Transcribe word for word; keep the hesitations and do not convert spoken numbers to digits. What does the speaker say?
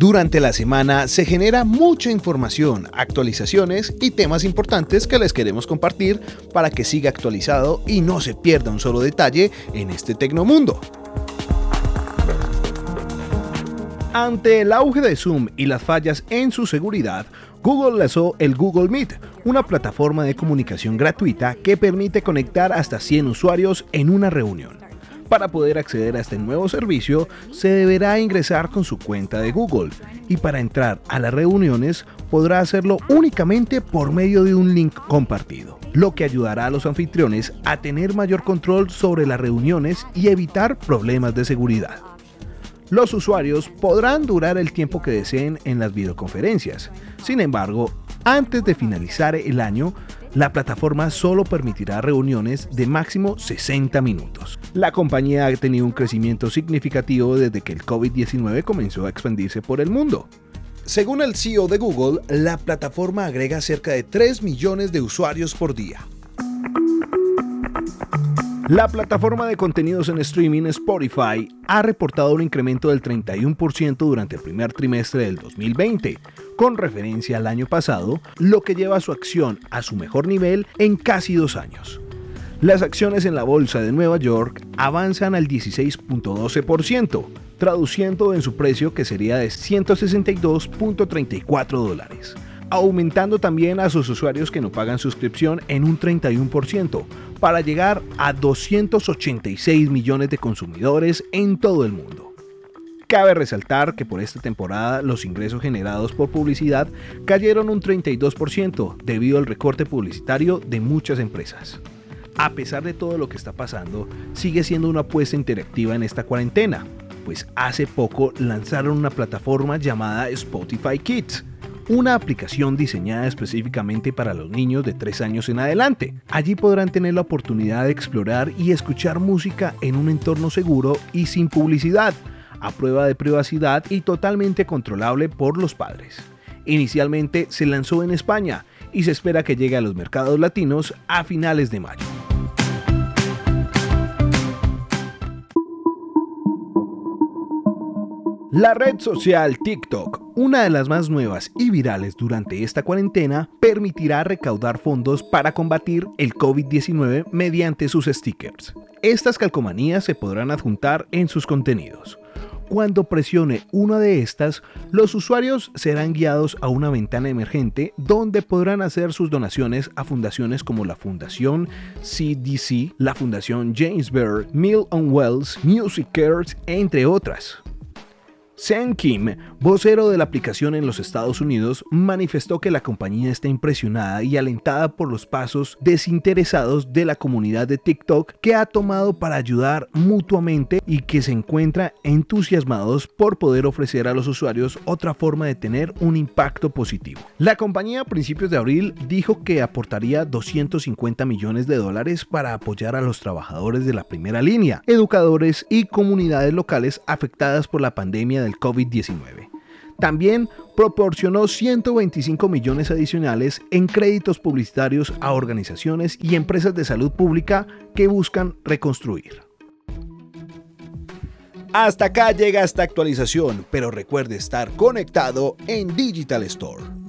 Durante la semana se genera mucha información, actualizaciones y temas importantes que les queremos compartir para que siga actualizado y no se pierda un solo detalle en este Tecnomundo. Ante el auge de Zoom y las fallas en su seguridad, Google lanzó el Google Meet, una plataforma de comunicación gratuita que permite conectar hasta cien usuarios en una reunión. Para poder acceder a este nuevo servicio, se deberá ingresar con su cuenta de Google y para entrar a las reuniones podrá hacerlo únicamente por medio de un link compartido, lo que ayudará a los anfitriones a tener mayor control sobre las reuniones y evitar problemas de seguridad. Los usuarios podrán durar el tiempo que deseen en las videoconferencias. Sin embargo, antes de finalizar el año, la plataforma solo permitirá reuniones de máximo sesenta minutos. La compañía ha tenido un crecimiento significativo desde que el COVID diecinueve comenzó a expandirse por el mundo. Según el C E O de Google, la plataforma agrega cerca de tres millones de usuarios por día. La plataforma de contenidos en streaming Spotify ha reportado un incremento del treinta y uno por ciento durante el primer trimestre del dos mil veinte, con referencia al año pasado, lo que lleva su acción a su mejor nivel en casi dos años. Las acciones en la bolsa de Nueva York avanzan al dieciséis punto doce por ciento, traduciendo en su precio que sería de ciento sesenta y dos punto treinta y cuatro dólares. Aumentando también a sus usuarios que no pagan suscripción en un treinta y uno por ciento, para llegar a doscientos ochenta y seis millones de consumidores en todo el mundo. Cabe resaltar que por esta temporada los ingresos generados por publicidad cayeron un treinta y dos por ciento debido al recorte publicitario de muchas empresas. A pesar de todo lo que está pasando, sigue siendo una apuesta interactiva en esta cuarentena, pues hace poco lanzaron una plataforma llamada Spotify Kids, una aplicación diseñada específicamente para los niños de tres años en adelante. Allí podrán tener la oportunidad de explorar y escuchar música en un entorno seguro y sin publicidad, a prueba de privacidad y totalmente controlable por los padres. Inicialmente se lanzó en España y se espera que llegue a los mercados latinos a finales de mayo. La red social TikTok, una de las más nuevas y virales durante esta cuarentena, permitirá recaudar fondos para combatir el COVID diecinueve mediante sus stickers. Estas calcomanías se podrán adjuntar en sus contenidos. Cuando presione una de estas, los usuarios serán guiados a una ventana emergente donde podrán hacer sus donaciones a fundaciones como la Fundación C D C, la Fundación James Bear, Mill on Wells, Music Cares, entre otras. Zen Kim, vocero de la aplicación en los Estados Unidos, manifestó que la compañía está impresionada y alentada por los pasos desinteresados de la comunidad de TikTok que ha tomado para ayudar mutuamente y que se encuentra entusiasmados por poder ofrecer a los usuarios otra forma de tener un impacto positivo. La compañía a principios de abril dijo que aportaría doscientos cincuenta millones de dólares para apoyar a los trabajadores de la primera línea, educadores y comunidades locales afectadas por la pandemia de COVID diecinueve. También proporcionó ciento veinticinco millones adicionales en créditos publicitarios a organizaciones y empresas de salud pública que buscan reconstruir. Hasta acá llega esta actualización, pero recuerde estar conectado en Digital Store.